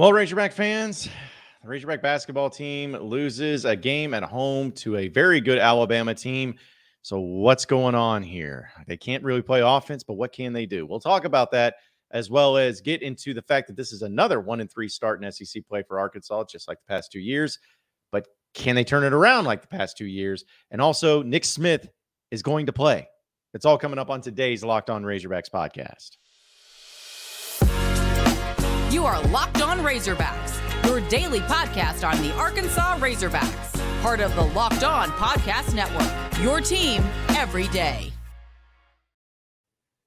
Well, Razorback fans, the Razorback basketball team loses a game at home to a very good Alabama team. So what's going on here? They can't really play offense, but what can they do? We'll talk about that as well as get into the fact that this is another 1-3 start in SEC play for Arkansas, just like the past 2 years. But can they turn it around like the past 2 years? And also, Nick Smith is going to play. It's all coming up on today's Locked On Razorbacks podcast. You are Locked On Razorbacks, your daily podcast on the Arkansas Razorbacks, part of the Locked On Podcast Network, your team every day.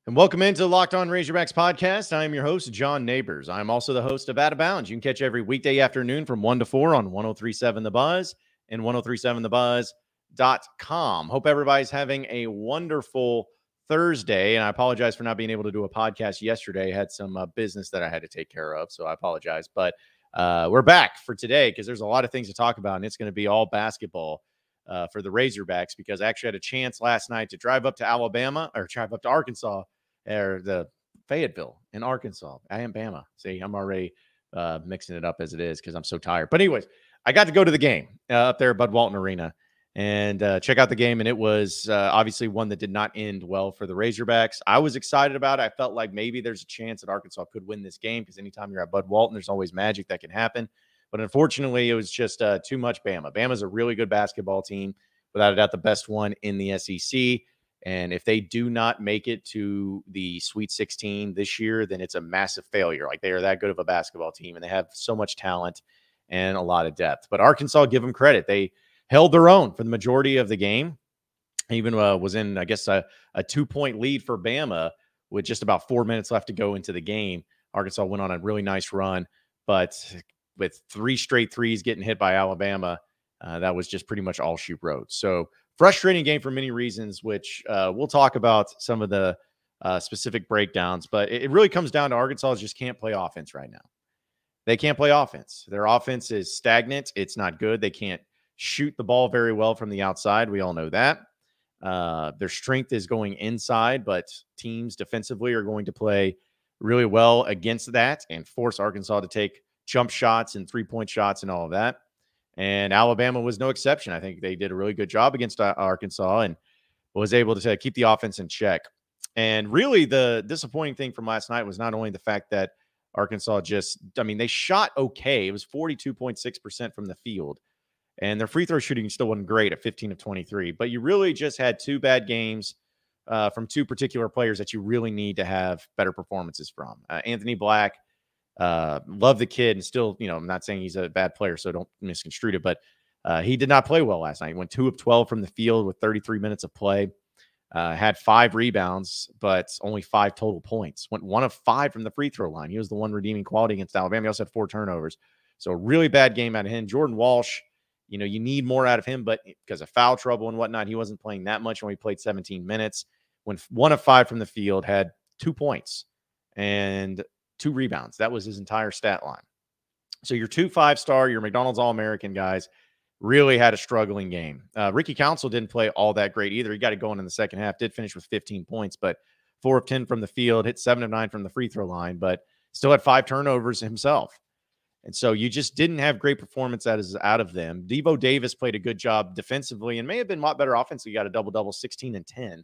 And welcome into Locked On Razorbacks podcast. I am your host, John Nabors. I'm also the host of Out of Bounds. You can catch every weekday afternoon from 1 to 4 on 1037 the Buzz and 1037thebuzz.com. Hope everybody's having a wonderful Thursday, and I apologize for not being able to do a podcast yesterday. I had some business that I had to take care of, so I apologize. But we're back for today because there's a lot of things to talk about, and it's going to be all basketball for the Razorbacks, because I actually had a chance last night to drive up to Alabama, or drive up to Arkansas, or the Fayetteville in Arkansas. I am Bama. See, I'm already mixing it up as it is because I'm so tired. But anyways, I got to go to the game up there at Bud Walton Arena and check out the game, and it was obviously one that did not end well for the Razorbacks. I was excited about it. I felt like maybe there's a chance that Arkansas could win this game, because anytime you're at Bud Walton, there's always magic that can happen. But unfortunately, it was just too much Bama. Bama's a really good basketball team, without a doubt the best one in the SEC. And if they do not make it to the Sweet 16 this year, then it's a massive failure. Like, they are that good of a basketball team, and they have so much talent and a lot of depth. But Arkansas, give them credit. They held their own for the majority of the game. Even was in, I guess, a two-point lead for Bama with just about 4 minutes left to go into the game. Arkansas went on a really nice run, but with three straight threes getting hit by Alabama, that was just pretty much all she wrote. So frustrating game for many reasons, which we'll talk about some of the specific breakdowns. But it really comes down to Arkansas just can't play offense right now. They can't play offense. Their offense is stagnant. It's not good. They can't shoot the ball very well from the outside. We all know that. Their strength is going inside, but teams defensively are going to play really well against that and force Arkansas to take jump shots and three-point shots and all of that. And Alabama was no exception. I think they did a really good job against Arkansas and was able to keep the offense in check. And really the disappointing thing from last night was not only the fact that Arkansas just, I mean, they shot okay. It was 42.6% from the field. And their free throw shooting still wasn't great at 15 of 23. But you really just had two bad games from two particular players that you really need to have better performances from. Anthony Black, love the kid, and still, you know, I'm not saying he's a bad player, so don't misconstrue it. But he did not play well last night. He went 2 of 12 from the field with 33 minutes of play. Had 5 rebounds, but only 5 total points. Went 1 of 5 from the free throw line. He was the one redeeming quality against Alabama. He also had 4 turnovers. So a really bad game out of him. Jordan Walsh, you know, you need more out of him, but because of foul trouble and whatnot, he wasn't playing that much when he played 17 minutes. Went 1 of 5 from the field, had 2 points and 2 rebounds. That was his entire stat line. So your 2 5-star, your McDonald's All-American guys really had a struggling game. Ricky Council didn't play all that great either. He got it going in the second half, did finish with 15 points, but 4 of 10 from the field, hit 7 of 9 from the free throw line, but still had 5 turnovers himself. And so you just didn't have great performance out of them. Devo Davis played a good job defensively and may have been a lot better offensively. He got a double-double, 16 and 10.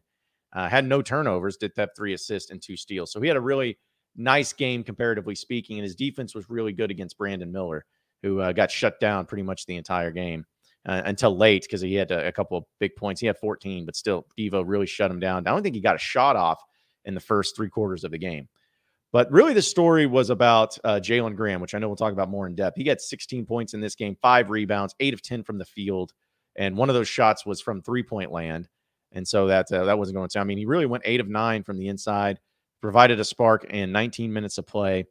Had no turnovers, did have 3 assists and 2 steals. So he had a really nice game, comparatively speaking, and his defense was really good against Brandon Miller, who got shut down pretty much the entire game until late, because he had a couple of big points. He had 14, but still, Devo really shut him down. I don't think he got a shot off in the first 3 quarters of the game. But really, the story was about Jalen Graham, which I know we'll talk about more in depth. He got 16 points in this game, 5 rebounds, 8 of 10 from the field. And one of those shots was from three-point land. And so that wasn't going to. I mean, he really went 8 of 9 from the inside, provided a spark in 19 minutes of play.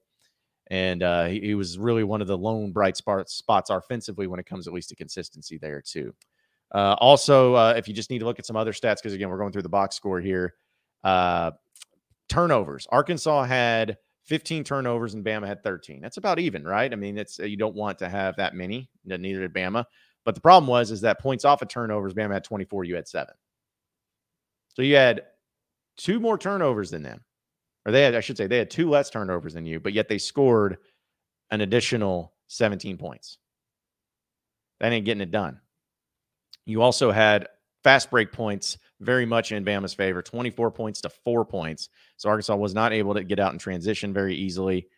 And he was really one of the lone bright spots offensively when it comes at least to consistency there, too. Also, if you just need to look at some other stats, because, again, we're going through the box score here. Turnovers. Arkansas had 15 turnovers and Bama had 13. That's about even, right? I mean, it's, you don't want to have that many. Neither did Bama. But the problem was that points off of turnovers, Bama had 24, you had 7. So you had 2 more turnovers than them. Or they had, I should say, they had 2 less turnovers than you, but yet they scored an additional 17 points. That ain't getting it done. You also had fast break points very much in Bama's favor, 24 points to 4 points. So Arkansas was not able to get out in transition very easily.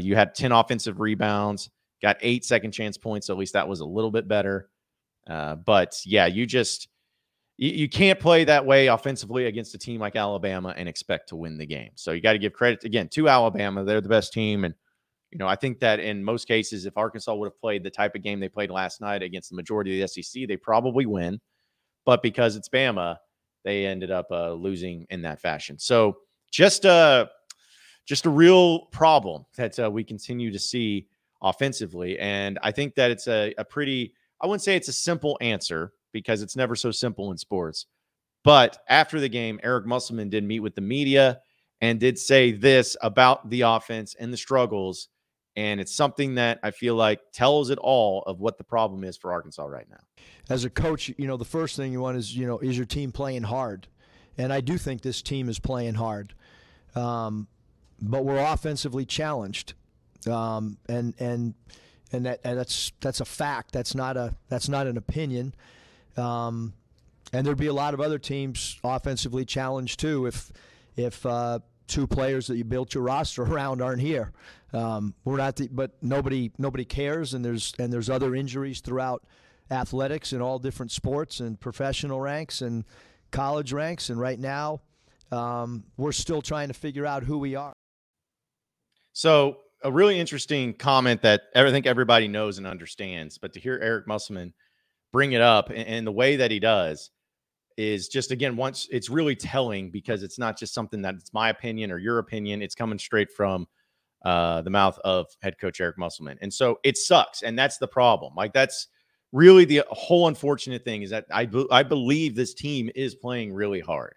You had 10 offensive rebounds, got 8 second chance points. So at least that was a little bit better. But yeah, you can't play that way offensively against a team like Alabama and expect to win the game. So you got to give credit again to Alabama. They're the best team. And, you know, I think that in most cases, if Arkansas would have played the type of game they played last night against the majority of the SEC, they probably win. But because it's Bama, they ended up losing in that fashion. So just a real problem that we continue to see offensively. And I think that it's a pretty, I wouldn't say it's a simple answer because it's never so simple in sports. But after the game, Eric Musselman did meet with the media and did say this about the offense and the struggles. And it's something that I feel like tells it all of what the problem is for Arkansas right now. As a coach, you know, the first thing you want is, you know, is your team playing hard? And I do think this team is playing hard. But we're offensively challenged. And that's a fact. That's not an opinion. And there'd be a lot of other teams offensively challenged too if two players that you built your roster around aren't here. We're not, but nobody cares, and there's other injuries throughout athletics in all different sports and professional ranks and college ranks. And right now, we're still trying to figure out who we are. So a really interesting comment that I think everybody knows and understands, but to hear Eric Musselman bring it up and the way that he does is just, again, once it's really telling, because it's not just something that it's my opinion or your opinion. It's coming straight from the mouth of head coach Eric Musselman. And so it sucks. And that's the problem. Like, that's really the whole unfortunate thing, is that I believe this team is playing really hard.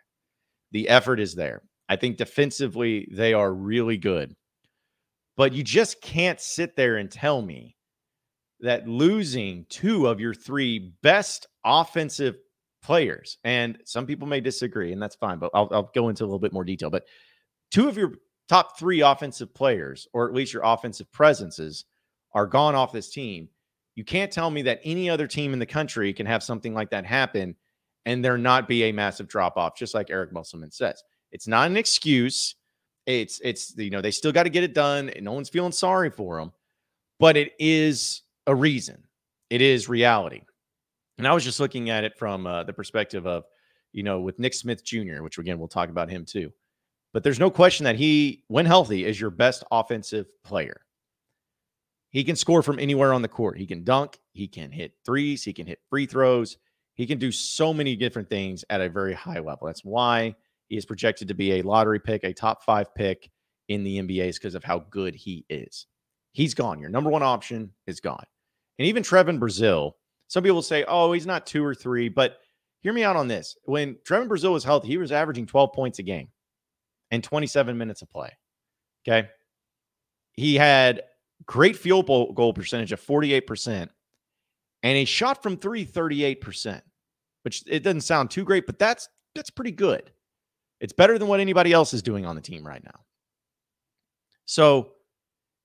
The effort is there. I think defensively, they are really good. But you just can't sit there and tell me that losing two of your three best offensive players, and some people may disagree, and that's fine, but I'll go into a little bit more detail. But two of your top three offensive players, or at least your offensive presences, are gone off this team. You can't tell me that any other team in the country can have something like that happen and there not be a massive drop-off, just like Eric Musselman says. It's not an excuse. It's you know, they still got to get it done, and no one's feeling sorry for them. But it is a reason. It is reality. And I was just looking at it from the perspective of, you know, with Nick Smith Jr., which, again, we'll talk about him too. But there's no question that he, when healthy, is your best offensive player. He can score from anywhere on the court. He can dunk. He can hit threes. He can hit free throws. He can do so many different things at a very high level. That's why he is projected to be a lottery pick, a top five pick in the NBA, because of how good he is. He's gone. Your number one option is gone. And even Trevon Brazile, some people say, oh, he's not two or three, but hear me out on this. When Trevon Brazile was healthy, he was averaging 12 points a game and 27 minutes of play, okay? He had great field goal percentage of 48% and a shot from three, 38%, which it doesn't sound too great, but that's pretty good. It's better than what anybody else is doing on the team right now. So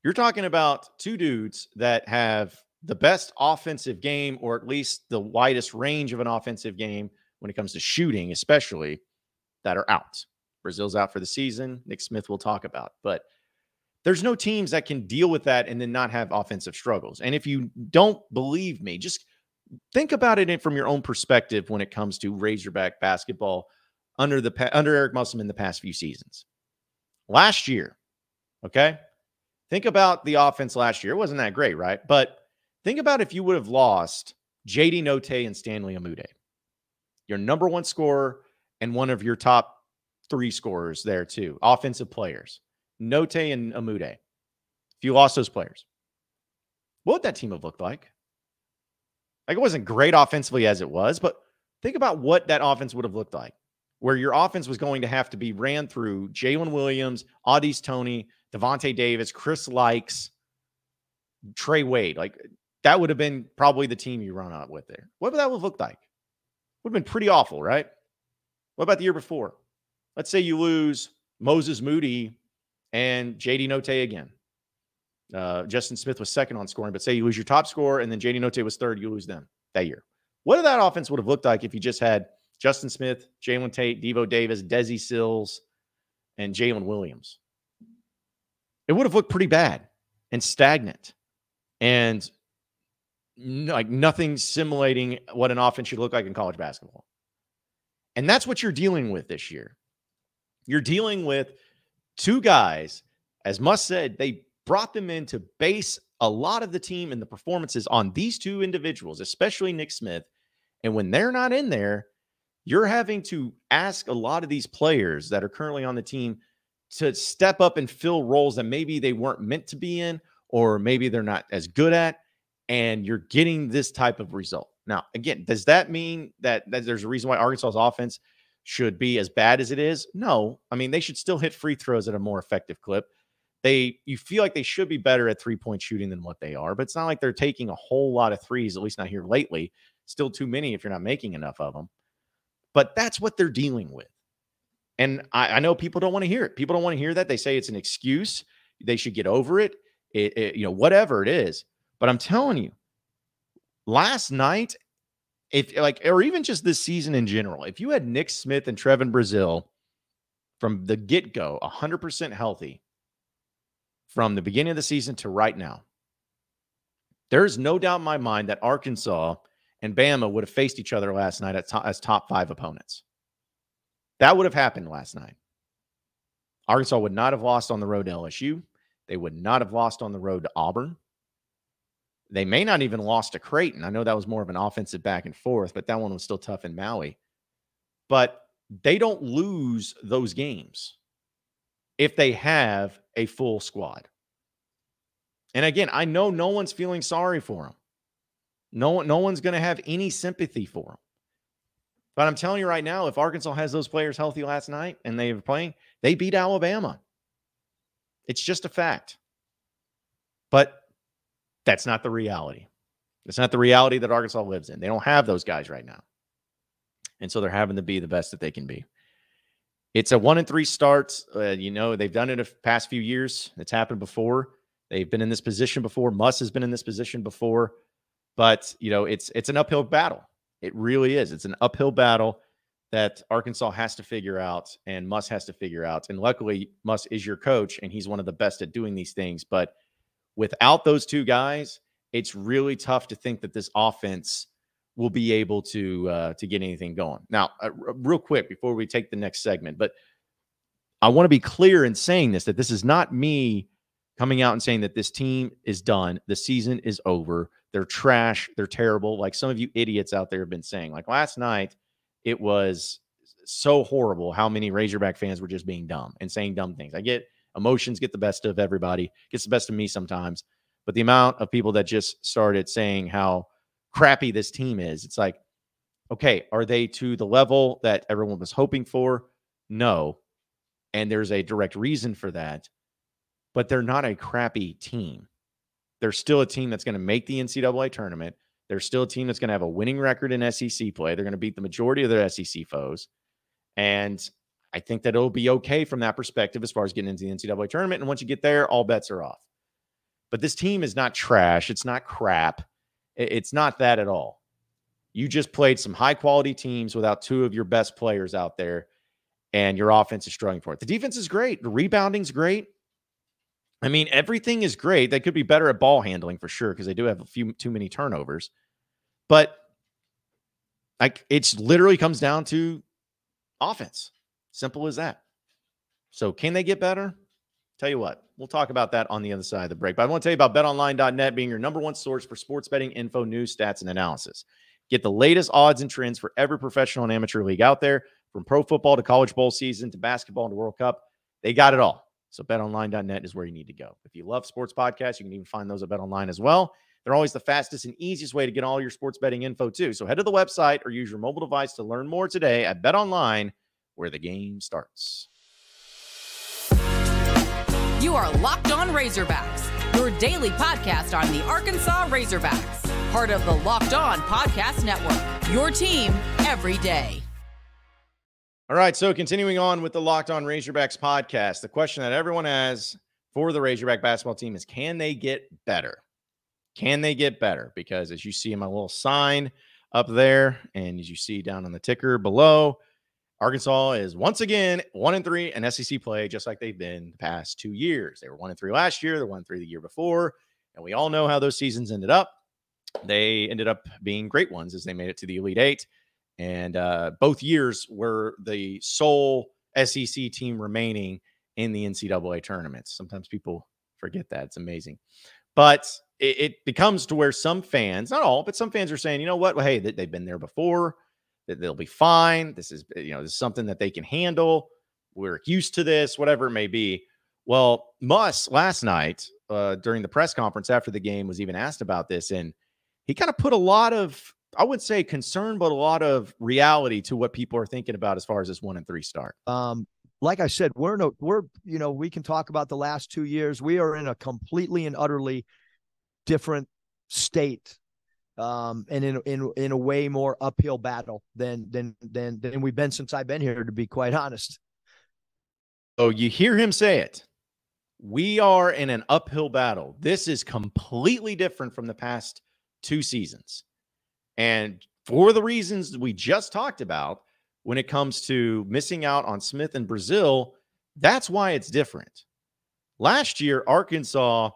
you're talking about two dudes that have the best offensive game, or at least the widest range of an offensive game when it comes to shooting, especially, that are out. Brazile's out for the season. Nick Smith will talk about, but there's no teams that can deal with that and then not have offensive struggles. And if you don't believe me, just think about it from your own perspective when it comes to Razorback basketball under Eric Musselman the past few seasons. Last year, okay? Think about the offense last year. It wasn't that great, right? But think about if you would have lost JD Notae and Stanley Umude, your number one scorer and one of your top three scorers there too, offensive players, Notae and Umude. If you lost those players, what would that team have looked like? Like, it wasn't great offensively as it was, but think about what that offense would have looked like, where your offense was going to have to be ran through Jaylen Williams, Au'Diese Toney, Devontae Davis, Chris Lykes, Trey Wade. Like, that would have been probably the team you run out with there. What would that have looked like? Would have been pretty awful, right? What about the year before? Let's say you lose Moses Moody and JD Notae again. Justin Smith was second on scoring, but say you lose your top scorer and then JD Notae was third, you lose them that year. What that offense would have looked like if you just had Justin Smith, Jalen Tate, Devo Davis, Desi Sills, and Jaylen Williams? It would have looked pretty bad and stagnant and like nothing simulating what an offense should look like in college basketball. And that's what you're dealing with this year. You're dealing with two guys, as Musk said, they brought them in to base a lot of the team and the performances on these two individuals, especially Nick Smith. And when they're not in there, you're having to ask a lot of these players that are currently on the team to step up and fill roles that maybe they weren't meant to be in, or maybe they're not as good at, and you're getting this type of result. Now, again, does that mean that there's a reason why Arkansas's offense should be as bad as it is? No. I mean, they should still hit free throws at a more effective clip. You feel like they should be better at three-point shooting than what they are, but it's not like they're taking a whole lot of threes, at least not here lately. Still too many if you're not making enough of them. But that's what they're dealing with. And I know people don't want to hear it. People don't want to hear that. They say it's an excuse. They should get over it. Whatever it is. But I'm telling you, last night, or even just this season in general, if you had Nick Smith and Trevon Brazile from the get-go, 100% healthy from the beginning of the season to right now, there's no doubt in my mind that Arkansas and Bama would have faced each other last night as top five opponents. That would have happened last night. Arkansas would not have lost on the road to LSU. They would not have lost on the road to Auburn. They may not even lost to Creighton. I know that was more of an offensive back and forth, but that one was still tough in Maui. But they don't lose those games if they have a full squad. And again, I know no one's feeling sorry for them. No one's going to have any sympathy for them. But I'm telling you right now, if Arkansas has those players healthy last night and they were playing, they beat Alabama. It's just a fact. But that's not the reality. It's not the reality that Arkansas lives in. They don't have those guys right now. And so they're having to be the best that they can be. It's a 1-3 start. They've done it the past few years. It's happened before. They've been in this position before. Muss has been in this position before. But, it's an uphill battle. It really is. It's an uphill battle that Arkansas has to figure out and Muss has to figure out. And luckily, Muss is your coach, and he's one of the best at doing these things. But without those two guys, it's really tough to think that this offense will be able to get anything going. Now, real quick before we take the next segment, but I want to be clear in saying this, that this is not me coming out and saying that this team is done. The season is over. They're trash. They're terrible. Like some of you idiots out there have been saying, like last night, it was so horrible how many Razorback fans were just being dumb and saying dumb things. I get emotions get the best of everybody, gets the best of me sometimes. But the amount of people that just started saying how crappy this team is, it's like, okay, are they to the level that everyone was hoping for? No. And there's a direct reason for that. But they're not a crappy team. They're still a team that's going to make the NCAA tournament. They're still a team that's going to have a winning record in SEC play. They're going to beat the majority of their SEC foes. And I think that it'll be okay from that perspective as far as getting into the NCAA tournament. And once you get there, all bets are off. But this team is not trash. It's not crap. It's not that at all. You just played some high-quality teams without two of your best players out there, and your offense is struggling for it. The defense is great. The rebounding's great. I mean, everything is great. They could be better at ball handling for sure because they do have a few too many turnovers. But like, it's literally comes down to offense. Simple as that. So can they get better? Tell you what, we'll talk about that on the other side of the break. But I want to tell you about BetOnline.net being your number one source for sports betting info, news, stats, and analysis. Get the latest odds and trends for every professional and amateur league out there, from pro football to college bowl season to basketball to World Cup. They got it all. So BetOnline.net is where you need to go. If you love sports podcasts, you can even find those at BetOnline as well. They're always the fastest and easiest way to get all your sports betting info too. So head to the website or use your mobile device to learn more today at BetOnline, where the game starts. You are Locked On Razorbacks, your daily podcast on the Arkansas Razorbacks, part of the Locked On Podcast Network, your team every day. All right, so continuing on with the Locked On Razorbacks podcast, the question that everyone has for the Razorback basketball team is, can they get better? Can they get better? Because as you see in my little sign up there, and as you see down on the ticker below, Arkansas is once again 1-3 in SEC play, just like they've been the past 2 years. They were 1-3 last year. They're 1-3 the year before. And we all know how those seasons ended up. They ended up being great ones as they made it to the Elite Eight. And both years were the sole SEC team remaining in the NCAA tournaments. Sometimes people forget that. It's amazing. But it becomes to where some fans, not all, but some fans are saying, you know what? Well, hey, they've been there before. That they'll be fine. This is, you know, this is something that they can handle. We're used to this, whatever it may be. Well, Muss last night during the press conference after the game was even asked about this, and he kind of put a lot of, I wouldn't say concern, but a lot of reality to what people are thinking about as far as this 1-3 start. Like I said, we can talk about the last 2 years. We are in a completely and utterly different state. And in a way more uphill battle than we've been since I've been here, to be quite honest. Oh, you hear him say it. We are in an uphill battle. This is completely different from the past two seasons. And for the reasons we just talked about, when it comes to missing out on Smith and Brazile, that's why it's different. Last year, Arkansas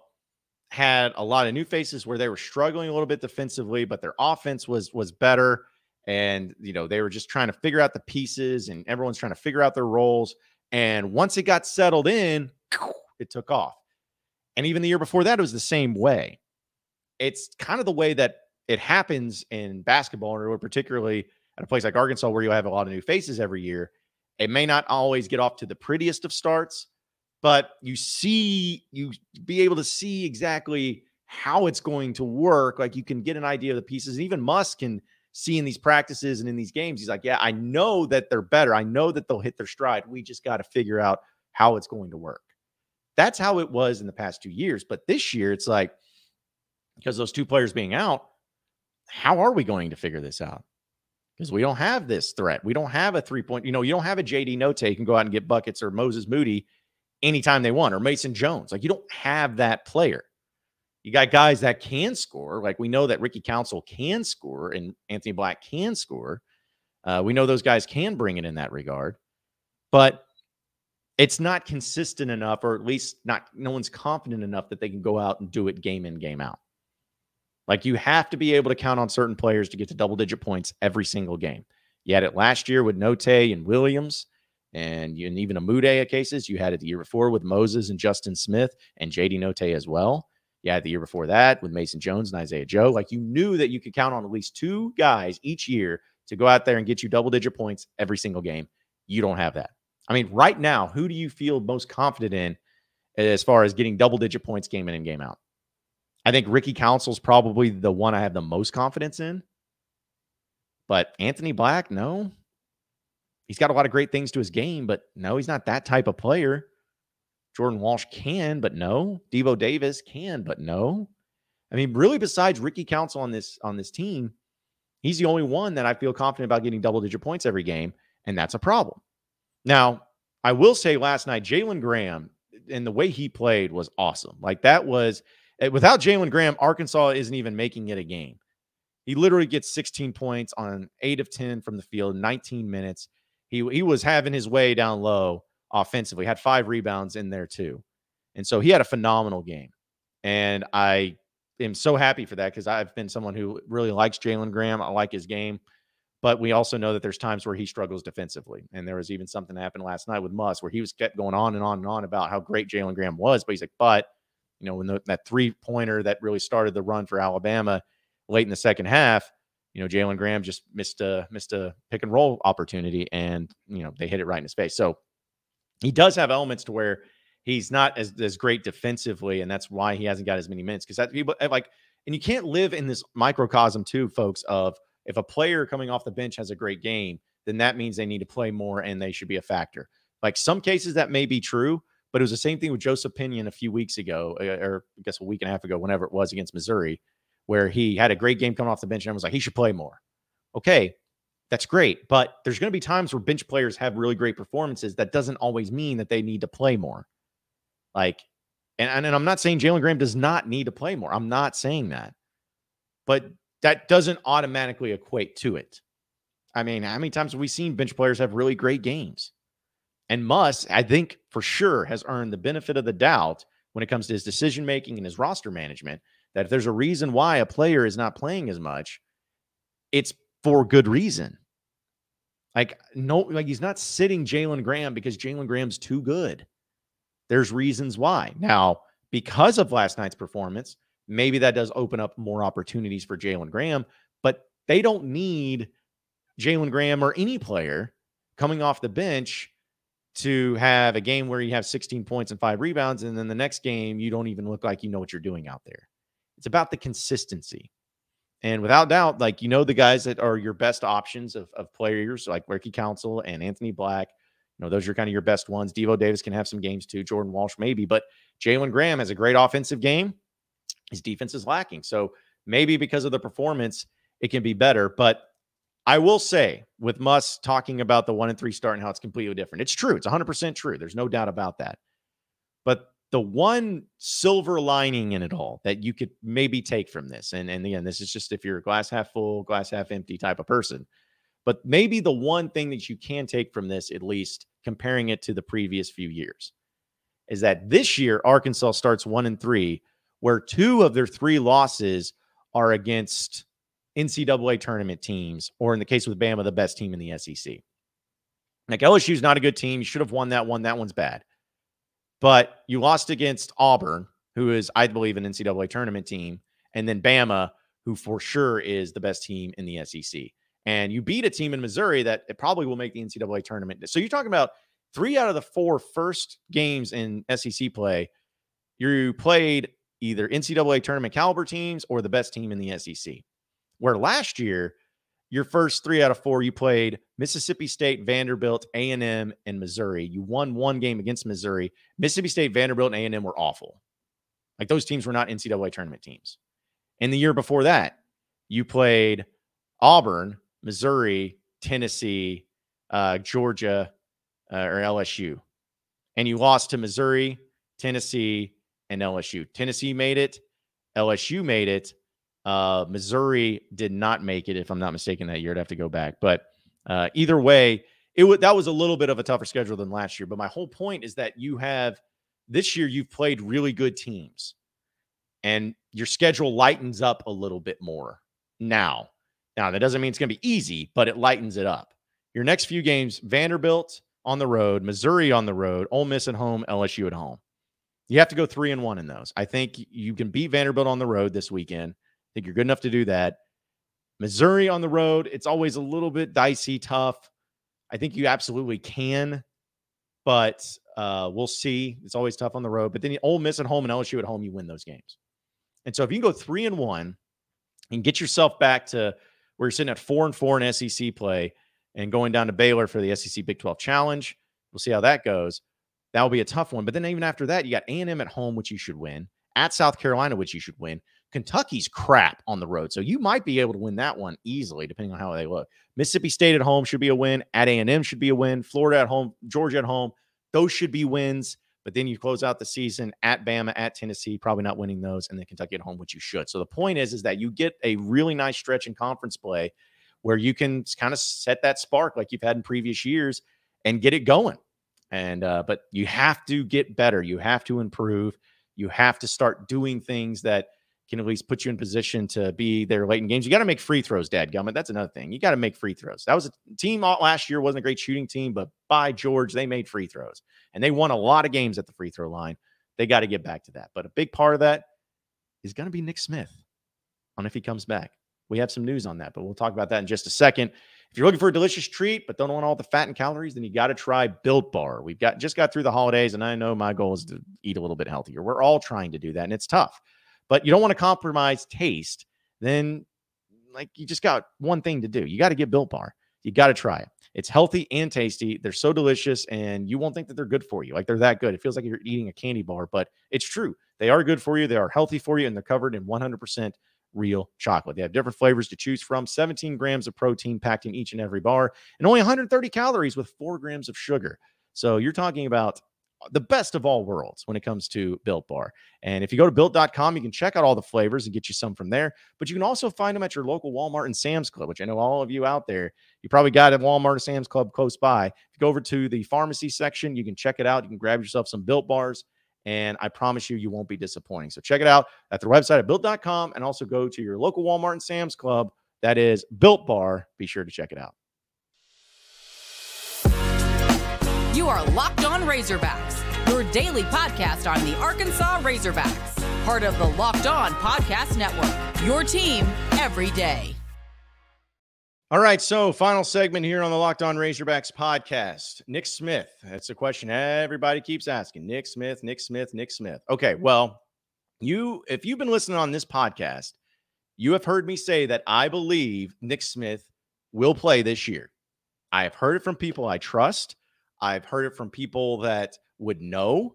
had a lot of new faces where they were struggling a little bit defensively, but their offense was better. And, you know, they were just trying to figure out the pieces and everyone's trying to figure out their roles. And once it got settled in, it took off. And even the year before that, it was the same way. It's kind of the way that it happens in basketball, or particularly at a place like Arkansas where you have a lot of new faces every year. It may not always get off to the prettiest of starts, but you be able to see exactly how it's going to work. Like, you can get an idea of the pieces. And even Muss can see in these practices and in these games, he's like, yeah, I know that they're better. I know that they'll hit their stride. We just got to figure out how it's going to work. That's how it was in the past 2 years. But this year, it's like, because those two players being out, how are we going to figure this out? Because we don't have this threat. We don't have a 3-point, you know, you don't have a JD Notae can go out and get buckets, or Moses Moody anytime they want, or Mason Jones. Like, you don't have that player. You got guys that can score. Like, we know that Ricky Council can score and Anthony Black can score. We know those guys can bring it in that regard, but it's not consistent enough, or at least no one's confident enough that they can go out and do it game in, game out. Like, you have to be able to count on certain players to get to double-digit points every single game. You had it last year with Notae and Williams, and even Umude cases. You had it the year before with Moses and Justin Smith and JD Notae as well. You had it the year before that with Mason Jones and Isaiah Joe. Like, you knew that you could count on at least two guys each year to go out there and get you double-digit points every single game. You don't have that. I mean, right now, who do you feel most confident in as far as getting double-digit points game in and game out? I think Ricky Council's probably the one I have the most confidence in. But Anthony Black, no. He's got a lot of great things to his game, but no, he's not that type of player. Jordan Walsh can, but no. Devo Davis can, but no. I mean, really, besides Ricky Council on this team, he's the only one that I feel confident about getting double-digit points every game, and that's a problem. Now, I will say last night, Jalen Graham and the way he played was awesome. Like, that was, without Jalen Graham, Arkansas isn't even making it a game. He literally gets 16 points on 8 of 10 from the field, 19 minutes. He was having his way down low offensively, had 5 rebounds in there too. And so he had a phenomenal game. And I am so happy for that, because I've been someone who really likes Jalen Graham. I like his game. But we also know that there's times where he struggles defensively. And there was even something that happened last night with Muss where he was kept going on and on and on about how great Jalen Graham was. But he's like, you know, when that 3-pointer that really started the run for Alabama late in the second half, you know, Jalen Graham just missed a pick and roll opportunity, and, you know, they hit it right in his face. So he does have elements to where he's not as great defensively, and that's why he hasn't got as many minutes. Because that people like, and you can't live in this microcosm too, folks, of if a player coming off the bench has a great game, then that means they need to play more and they should be a factor. Like, some cases that may be true, but it was the same thing with Joseph Pinion a few weeks ago, or I guess a week and a half ago, whenever it was, against Missouri, where he had a great game coming off the bench and everyone's like, he should play more. Okay, that's great. But there's going to be times where bench players have really great performances. That doesn't always mean that they need to play more. Like, And I'm not saying Jalen Graham does not need to play more. I'm not saying that. But that doesn't automatically equate to it. I mean, how many times have we seen bench players have really great games? And Muss, I think, for sure, has earned the benefit of the doubt when it comes to his decision-making and his roster management, that if there's a reason why a player is not playing as much, it's for good reason. Like, no, like he's not sitting Jalen Graham because Jalen Graham's too good. There's reasons why. Now, because of last night's performance, maybe that does open up more opportunities for Jalen Graham, but they don't need Jalen Graham or any player coming off the bench to have a game where you have 16 points and 5 rebounds, and then the next game, you don't even look like you know what you're doing out there. It's about the consistency. And without doubt, like, you know, the guys that are your best options of players, like Ricky Council and Anthony Black, you know, those are kind of your best ones. Devo Davis can have some games too. Jordan Walsh maybe, but Jalen Graham has a great offensive game. His defense is lacking. So maybe because of the performance, it can be better. But I will say, with Muss talking about the 1-3 start and how it's completely different, it's true. It's 100% true. There's no doubt about that. But the one silver lining in it all that you could maybe take from this, and again, this is just if you're a glass half full, glass half empty type of person, but maybe the one thing that you can take from this, at least comparing it to the previous few years, is that this year, Arkansas starts 1-3, where 2 of their 3 losses are against NCAA tournament teams, or in the case with Bama, the best team in the SEC. Like, LSU's not a good team. You should have won that one. That one's bad. But you lost against Auburn, who is, I believe, an NCAA tournament team, and then Bama, who for sure is the best team in the SEC. And you beat a team in Missouri that it probably will make the NCAA tournament. So you're talking about 3 out of the 4 first games in SEC play, you played either NCAA tournament caliber teams or the best team in the SEC. Where last year, your first 3 out of 4, you played Mississippi State, Vanderbilt, A&M, and Missouri. You won 1 game against Missouri. Mississippi State, Vanderbilt, and A&M were awful. Like, those teams were not NCAA tournament teams. And the year before that, you played Auburn, Missouri, Tennessee, Georgia, or LSU. And you lost to Missouri, Tennessee, and LSU. Tennessee made it. LSU made it. Missouri did not make it, if I'm not mistaken, that year. I'd have to go back. But either way, that was a little bit of a tougher schedule than last year. But my whole point is that you have this year, you've played really good teams, and your schedule lightens up a little bit more now. Now, that doesn't mean it's going to be easy, but it lightens it up. Your next few games: Vanderbilt on the road, Missouri on the road, Ole Miss at home, LSU at home. You have to go 3-1 in those. I think you can beat Vanderbilt on the road this weekend. I think you're good enough to do that. Missouri on the road, it's always a little bit dicey, tough. I think you absolutely can, but we'll see. It's always tough on the road. But then Ole Miss at home and LSU at home, you win those games. And so if you can go 3-1 and get yourself back to where you're sitting at 4-4 in SEC play and going down to Baylor for the SEC Big 12 Challenge, we'll see how that goes. That will be a tough one. But then even after that, you got A&M at home, which you should win. At South Carolina, which you should win. Kentucky's crap on the road, so you might be able to win that one easily, depending on how they look. Mississippi State at home should be a win. At A&M should be a win. Florida at home. Georgia at home. Those should be wins. But then you close out the season at Bama, at Tennessee, probably not winning those, and then Kentucky at home, which you should. So the point is that you get a really nice stretch in conference play where you can kind of set that spark like you've had in previous years and get it going. And but you have to get better. You have to improve. You have to start doing things that can at least put you in position to be there late in games. You got to make free throws, dadgummit. That's another thing. You got to make free throws. That was a team last year, wasn't a great shooting team, but by George, they made free throws. And they won a lot of games at the free throw line. They got to get back to that. But a big part of that is going to be Nick Smith on if he comes back. We have some news on that, but we'll talk about that in just a second. If you're looking for a delicious treat but don't want all the fat and calories, then you got to try Built Bar. We've just got through the holidays, and I know my goal is to eat a little bit healthier. We're all trying to do that, and it's tough. But you don't want to compromise taste. Then, like, you just got one thing to do. You got to get Built Bar. You got to try it. It's healthy and tasty. They're so delicious, and you won't think that they're good for you. Like, they're that good. It feels like you're eating a candy bar, but it's true. They are good for you. They are healthy for you, and they're covered in 100% real chocolate. They have different flavors to choose from, 17 grams of protein packed in each and every bar, and only 130 calories with 4 grams of sugar. So you're talking about the best of all worlds when it comes to Built Bar. And if you go to Built.com, you can check out all the flavors and get you some from there. But you can also find them at your local Walmart and Sam's Club, which I know all of you out there, you probably got a Walmart or Sam's Club close by. If you go over to the pharmacy section, you can check it out. You can grab yourself some Built Bars, and I promise you, you won't be disappointing. So check it out at their website at Built.com, and also go to your local Walmart and Sam's Club. That is Built Bar. Be sure to check it out. You are Locked On Razorbacks, your daily podcast on the Arkansas Razorbacks, part of the Locked On Podcast Network, your team every day. All right, so final segment here on the Locked On Razorbacks podcast. Nick Smith, that's a question everybody keeps asking. Nick Smith, Nick Smith, Nick Smith. Okay, well, if you've been listening on this podcast, you have heard me say that I believe Nick Smith will play this year. I have heard it from people I trust. I've heard it from people that would know,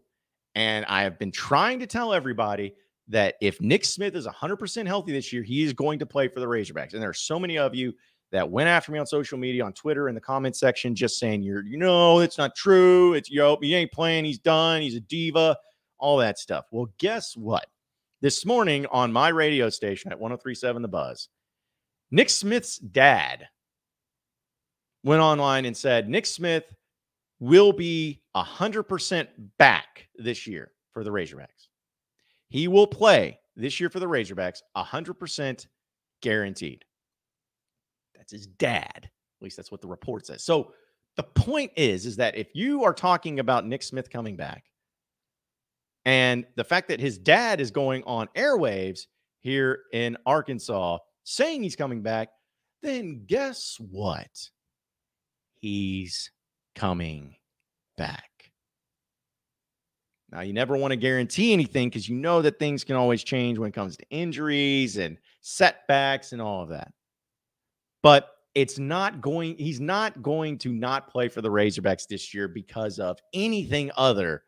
and I have been trying to tell everybody that if Nick Smith is 100% healthy this year, he is going to play for the Razorbacks. And there are so many of you that went after me on social media, on Twitter, in the comment section, just saying, it's not true. It's, he ain't playing. He's done. He's a diva, all that stuff. Well, guess what? This morning on my radio station at 1037 the Buzz, Nick Smith's dad went online and said, Nick Smith will be 100% back this year for the Razorbacks. He will play this year for the Razorbacks, 100% guaranteed. That's his dad. At least that's what the report says. So the point is that if you are talking about Nick Smith coming back and the fact that his dad is going on airwaves here in Arkansas saying he's coming back, then guess what? He's coming back. Now, you never want to guarantee anything because you know that things can always change when it comes to injuries and setbacks and all of that. But he's not going to not play for the Razorbacks this year because of anything other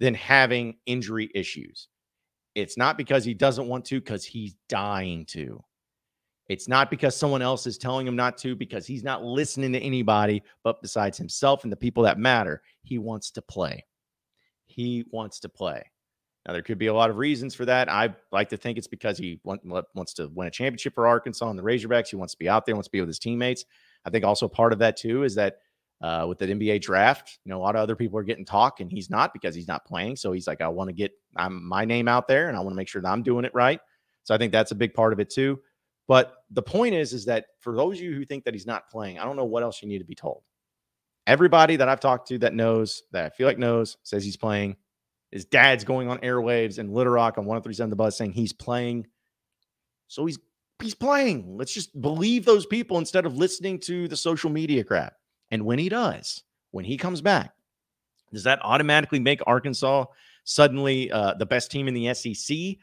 than having injury issues. It's not because he doesn't want to, because he's dying to. It's not because someone else is telling him not to, because he's not listening to anybody but besides himself and the people that matter. He wants to play. He wants to play. Now, there could be a lot of reasons for that. I like to think it's because he wants to win a championship for Arkansas and the Razorbacks. He wants to be out there, wants to be with his teammates. I think also part of that, too, is that with the NBA draft, a lot of other people are getting talk, and he's not, because he's not playing. So he's like, I want to get my name out there, and I want to make sure that I'm doing it right. So I think that's a big part of it, too. But the point is that for those of you who think that he's not playing, I don't know what else you need to be told. Everybody that I've talked to that knows, that I feel like knows, says he's playing. His dad's going on airwaves and Little Rock on 1037 The Buzz saying he's playing. So he's playing. Let's just believe those people instead of listening to the social media crap. And when he comes back, does that automatically make Arkansas suddenly the best team in the SEC?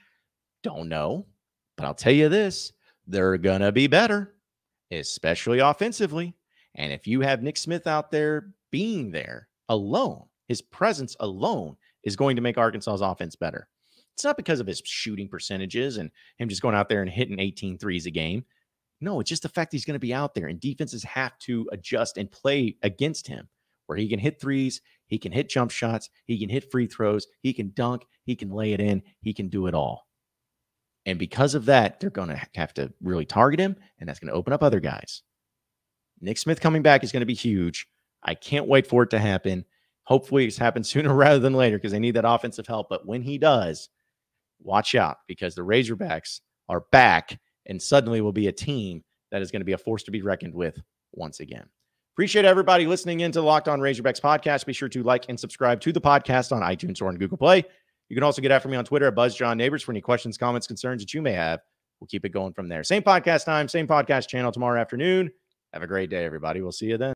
Don't know, but I'll tell you this. They're going to be better, especially offensively. And if you have Nick Smith out there, being there alone, his presence alone is going to make Arkansas's offense better. It's not because of his shooting percentages and him just going out there and hitting 18 threes a game. No, it's just the fact that he's going to be out there, and defenses have to adjust and play against him, where he can hit threes, he can hit jump shots, he can hit free throws, he can dunk, he can lay it in, he can do it all. And because of that, they're going to have to really target him, and that's going to open up other guys. Nick Smith coming back is going to be huge. I can't wait for it to happen. Hopefully it's happened sooner rather than later, because they need that offensive help. But when he does, watch out, because the Razorbacks are back and suddenly will be a team that is going to be a force to be reckoned with once again. Appreciate everybody listening into Locked On Razorbacks podcast. Be sure to like and subscribe to the podcast on iTunes or on Google Play. You can also get after me on Twitter at BuzzJohnNabors for any questions, comments, concerns that you may have. We'll keep it going from there. Same podcast time, same podcast channel tomorrow afternoon. Have a great day, everybody. We'll see you then.